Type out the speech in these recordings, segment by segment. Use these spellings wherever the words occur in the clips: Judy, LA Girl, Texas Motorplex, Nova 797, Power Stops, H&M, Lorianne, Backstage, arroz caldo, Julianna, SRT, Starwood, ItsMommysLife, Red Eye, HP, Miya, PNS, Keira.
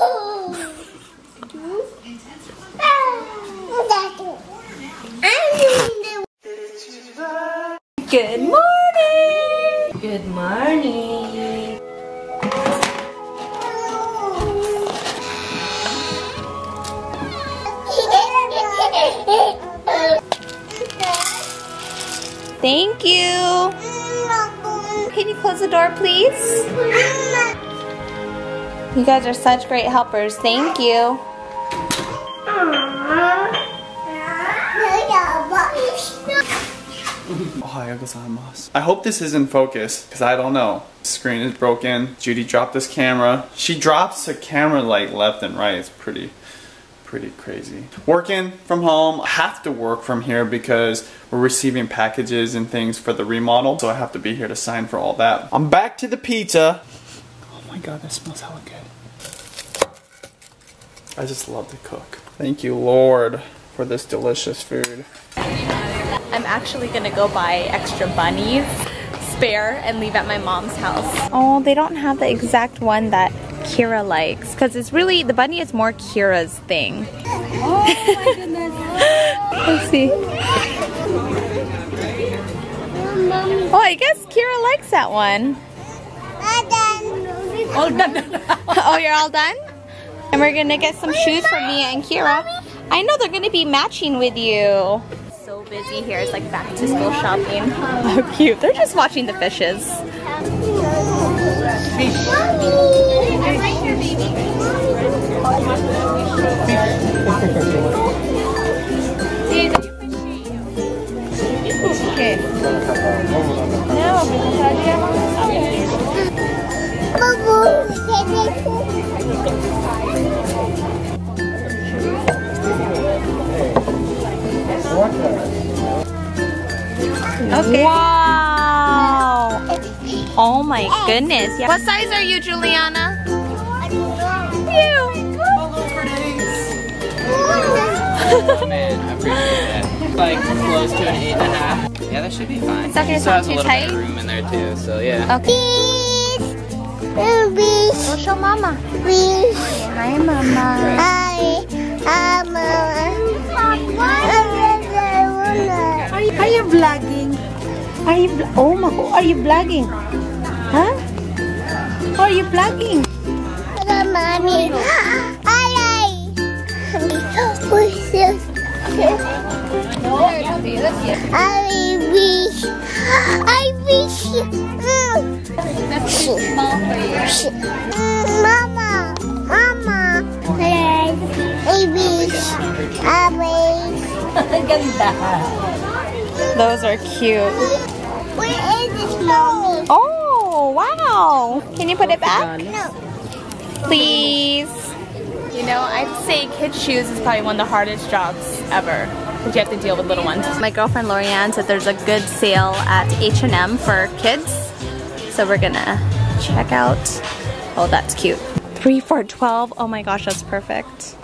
Good morning. Good morning. Thank you. Can you close the door, please? You guys are such great helpers. Thank you. I hope this is in focus, because I don't know. Screen is broken. Judy dropped this camera. She drops the camera like left and right. It's pretty crazy. Working from home. I have to work from here because we're receiving packages and things for the remodel. So I have to be here to sign for all that. I'm back to the pizza. Oh my god, that smells hella good. I just love to cook. Thank you, Lord, for this delicious food. I'm actually gonna go buy extra bunnies, spare, and leave at my mom's house. Oh, they don't have the exact one that Keira likes, because it's really, the bunny is more Keira's thing. Oh my goodness. Let's see. Oh, I guess Keira likes that one. All done. Oh, you're all done? And we're gonna get some shoes for me and Keira. I know they're gonna be matching with you. So busy here, it's like back to school shopping. Oh cute, they're just watching the fishes. Okay. Wow! Oh my goodness. Yeah. What size are you, Julianna? You! Oh man, I appreciate that. Like close to an 8.5. Yeah, that should be fine. It's not gonna sound too tight. There's a little bit of room in there too, so yeah. Okay. Go show mama. Please. Hi, mama. Hi. Hi, mama. Are you vlogging? Are you oh my god, are you vlogging? Huh? Are you vlogging? Hello, mommy. I wish. Those are cute. Where is this, mommy? Oh, wow. Can you put it back? No. Please. You know, I'd say kid shoes is probably one of the hardest jobs ever, because you have to deal with little ones. My girlfriend Lorianne said there's a good sale at H&M for kids. So we're gonna check out. Oh, that's cute. 3 for $12. Oh my gosh, that's perfect.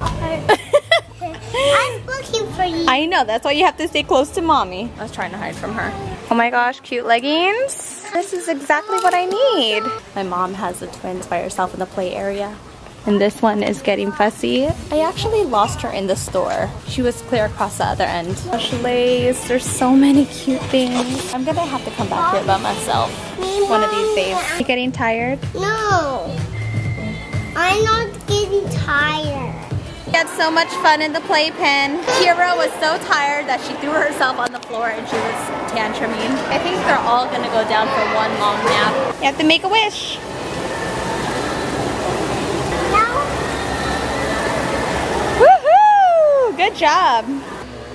I'm looking for you. I know, that's why you have to stay close to mommy. I was trying to hide from her. Oh my gosh, cute leggings. This is exactly what I need. My mom has the twins by herself in the play area. And this one is getting fussy. I actually lost her in the store. She was clear across the other end. Lace, there's so many cute things. I'm gonna have to come back here by myself one of these days. Are you getting tired? No, I'm not getting tired. We had so much fun in the playpen. Keira was so tired that she threw herself on the floor and she was tantruming. I think they're all gonna go down for one long nap. You have to make a wish. No. Woohoo! Good job.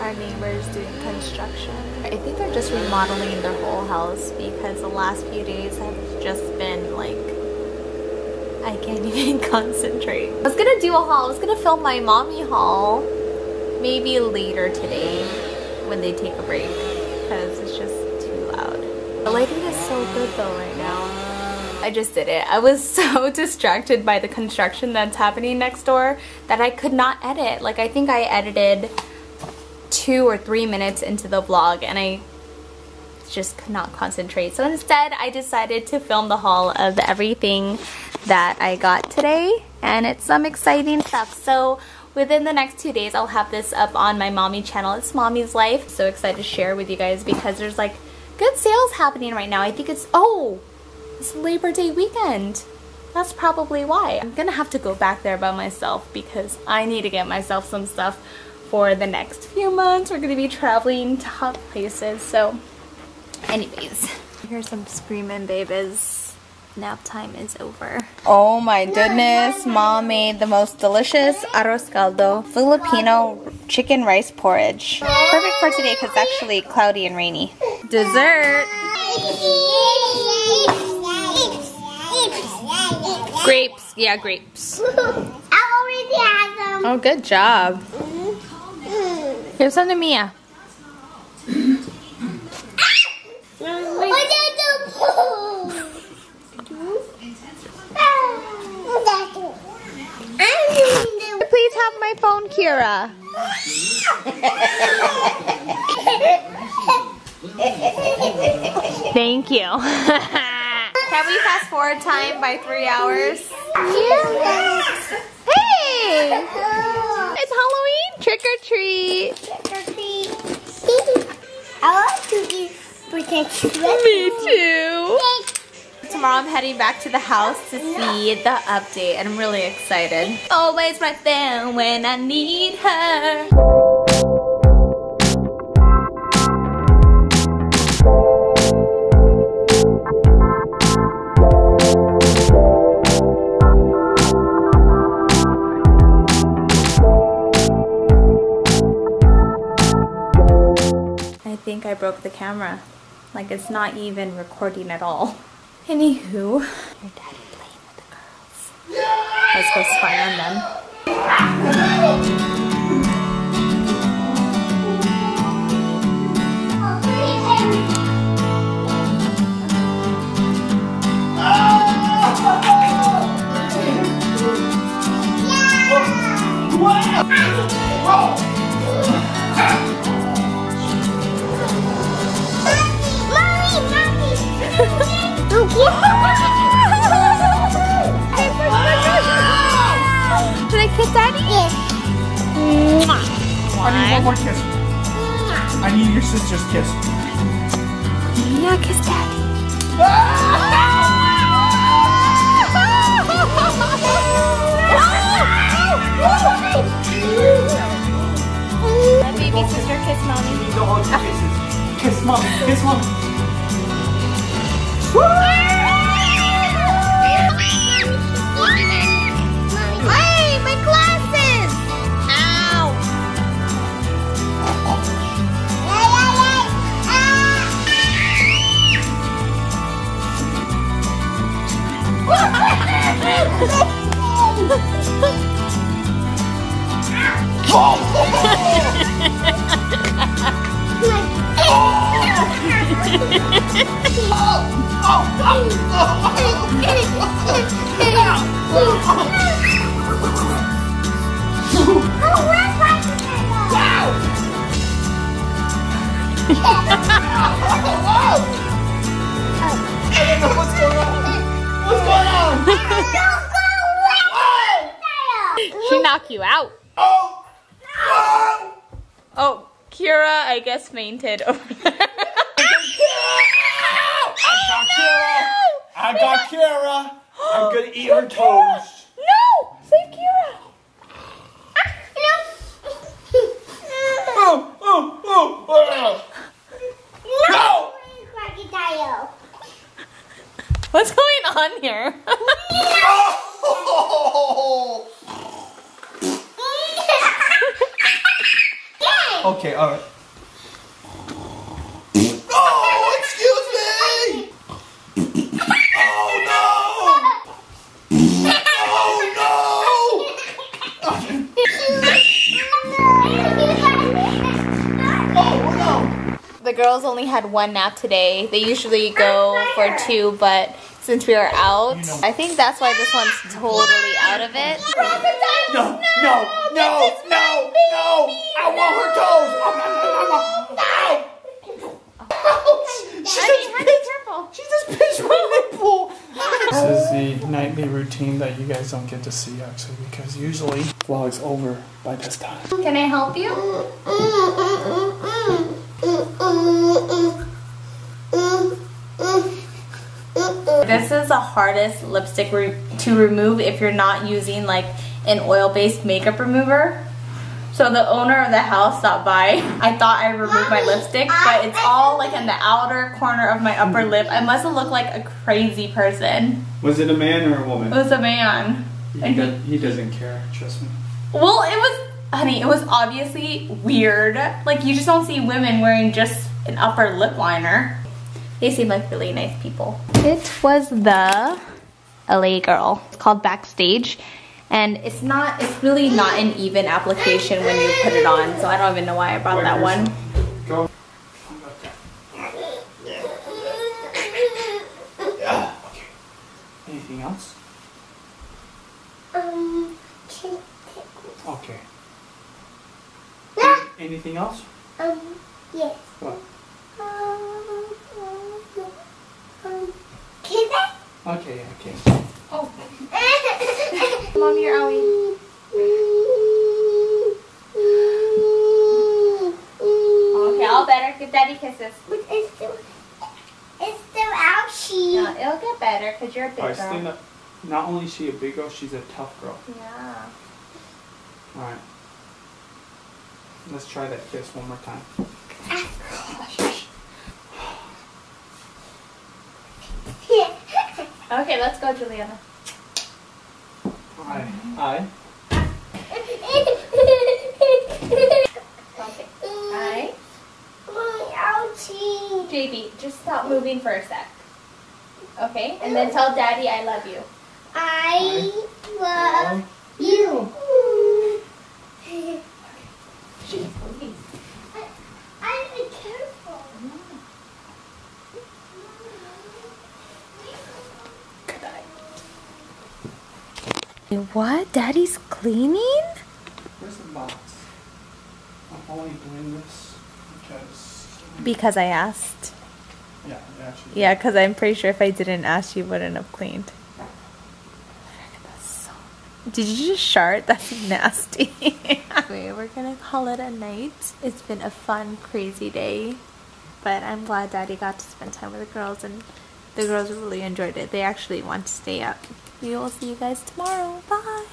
Our neighbor's doing construction. I think they're just remodeling their whole house because the last few days have just been like, I can't even concentrate. I was gonna do a haul. I was gonna film my mommy haul maybe later today when they take a break, because it's just too loud. The lighting is so good though right now. I just did it. I was so distracted by the construction that's happening next door that I could not edit. Like I think I edited 2 or 3 minutes into the vlog and I just could not concentrate. So instead I decided to film the haul of everything that I got today. and it's some exciting stuff. So within the next 2 days, I'll have this up on my mommy channel. It's Mommy's Life. So excited to share with you guys because there's like good sales happening right now. I think it's, oh, it's Labor Day weekend. That's probably why. I'm gonna have to go back there by myself because I need to get myself some stuff for the next few months. We're gonna be traveling to hot places. So anyways, here's some screaming babies. Nap time is over. Oh my goodness, Mom made the most delicious arroz caldo Filipino chicken rice porridge. Perfect for today because it's actually cloudy and rainy. Dessert. Grapes. Yeah, grapes. I already had them. Oh, good job. Give some to Miya. Please have my phone, Keira. Thank you. Can we fast forward time by 3 hours? Hey! It's Halloween! Trick or treat! Trick or treat! I want to eat birthday cake. Me too! Tomorrow I'm heading back to the house to see the update and I'm really excited. Always right there when I need her. I think I broke the camera. Like, it's not even recording at all. Anywho, your daddy playing with the girls. Let's go spy on them. Did I kiss Daddy? Yes. I need one more kiss. I need your sister's kiss. Yeah, kiss Daddy. Let baby sister kiss Mommy. You need all your kisses. Kiss Mommy. Kiss Mommy. Hey, my glasses! Ow! She knocked you out. Oh, oh. Oh, Keira, I guess, fainted over there. I got Keira. I'm gonna eat her toes. No, save Keira. No. Oh, oh, oh, oh. No! Crocodile. What's going on here? Okay, all right. Oh, excuse me! Oh no! Oh no! Oh no! The girls only had one nap today. They usually go for two, but since we are out, I think that's why this one's totally out of it. No! No! No! No! No! I want her toes! No! She just pinched my nipple! This is the nightly routine that you guys don't get to see actually, because usually vlog's over by this time. Can I help you? This is the hardest lipstick to remove if you're not using like an oil-based makeup remover. So the owner of the house stopped by. I thought I removed my lipstick, but it's all like in the outer corner of my upper lip. I must have looked like a crazy person. Was it a man or a woman? It was a man. He doesn't care, trust me. Well, it was, honey, it was obviously weird. Like, you just don't see women wearing just an upper lip liner. They seem like really nice people. It was the LA Girl. It's called Backstage. And it's really not an even application when you put it on, so I don't even know why I brought that one. Go. Yeah, okay. Anything else? Okay. Anything else? Yes. What? Okay, okay. Oh. Mommy or Owie? Okay, all better. Give daddy kisses. It's still ouchie. No, it'll get better because you're a big girl. Stand up. Not only is she a big girl, she's a tough girl. Yeah. Alright. Let's try that kiss one more time. Gosh. Okay, let's go, Julianna. I. I. Ouchie. JB, just stop moving for a sec. Okay? And then tell Daddy I love you. I love you. She's moving. I'm careful. What? Daddy's cleaning? Where's the box? I'm only doing this because I asked. Yeah, actually. Yeah, because I'm pretty sure if I didn't ask, you wouldn't have cleaned. Did you just shart? That's nasty. Anyway, we're gonna call it a night. It's been a fun, crazy day, but I'm glad Daddy got to spend time with the girls, and the girls really enjoyed it. They actually want to stay up. We will see you guys tomorrow. Bye!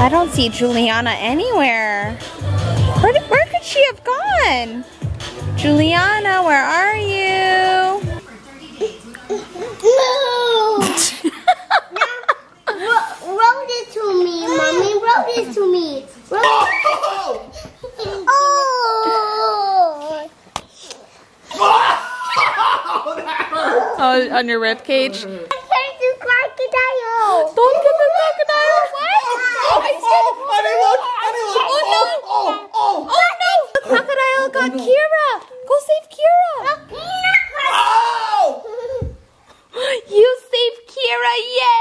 I don't see Julianna anywhere. Where could she have gone? Julianna, where are you? No! Wrote it to me, Mommy. Wrote it to me. Oh! Oh, on your rib cage? Crocodile. Don't get the crocodile. What? Oh no! The crocodile got Keira. Go save Keira. You saved Keira, yay!